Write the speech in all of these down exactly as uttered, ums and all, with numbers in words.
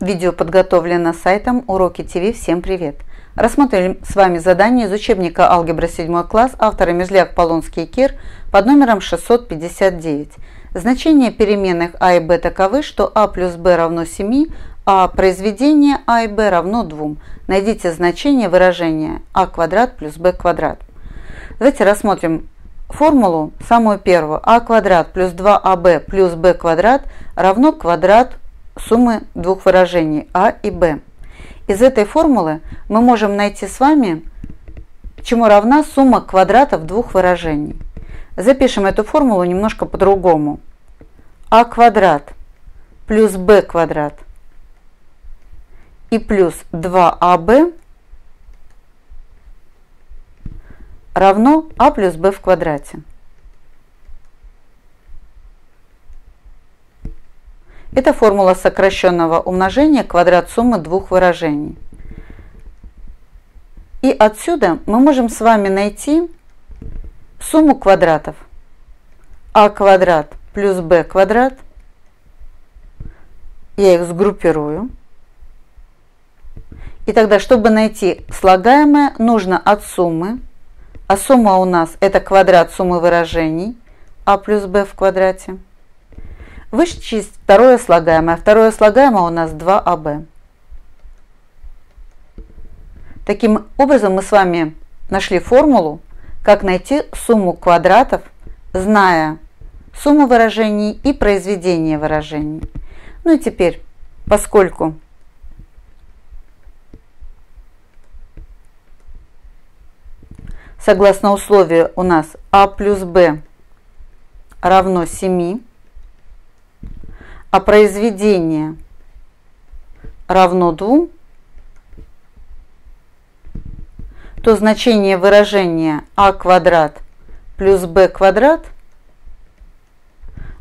Видео подготовлено сайтом Уроки ТВ. Всем привет! Рассмотрим с вами задание из учебника алгебра седьмой класс автора Мерзляк, Полонский и Кир под номером шестьсот пятьдесят девять. Значения переменных а и b таковы, что а плюс b равно семи, а произведение а и b равно двум. Найдите значение выражения а квадрат плюс b квадрат. Давайте рассмотрим формулу самую первую. А квадрат плюс два а бэ плюс b квадрат равно квадрат суммы двух выражений а и b. Из этой формулы мы можем найти с вами, чему равна сумма квадратов двух выражений. Запишем эту формулу немножко по-другому. А квадрат плюс b квадрат и плюс два а бэ равно а плюс b в квадрате. Это формула сокращенного умножения квадрат суммы двух выражений. И отсюда мы можем с вами найти сумму квадратов. А квадрат плюс b квадрат. Я их сгруппирую. И тогда, чтобы найти слагаемое, нужно от суммы. А сумма у нас это квадрат суммы выражений а плюс b в квадрате. Вычесть второе слагаемое. Второе слагаемое у нас два а бэ. Таким образом мы с вами нашли формулу, как найти сумму квадратов, зная сумму выражений и произведение выражений. Ну и теперь, поскольку согласно условию у нас а плюс b равно семи, а произведение равно двум, то значение выражения а квадрат плюс b квадрат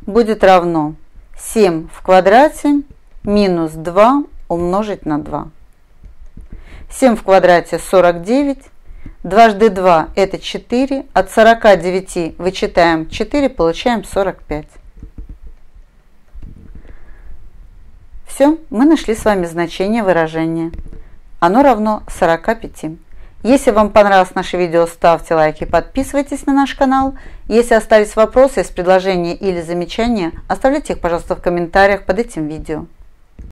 будет равно семь в квадрате минус два умножить на два. семь в квадрате сорок девять, дважды два это четыре, от сорока девяти вычитаем четыре, получаем сорок пять. Все, мы нашли с вами значение выражения. Оно равно сорока пяти. Если вам понравилось наше видео, ставьте лайки, подписывайтесь на наш канал. Если остались вопросы, предложения или замечания, оставляйте их, пожалуйста, в комментариях под этим видео.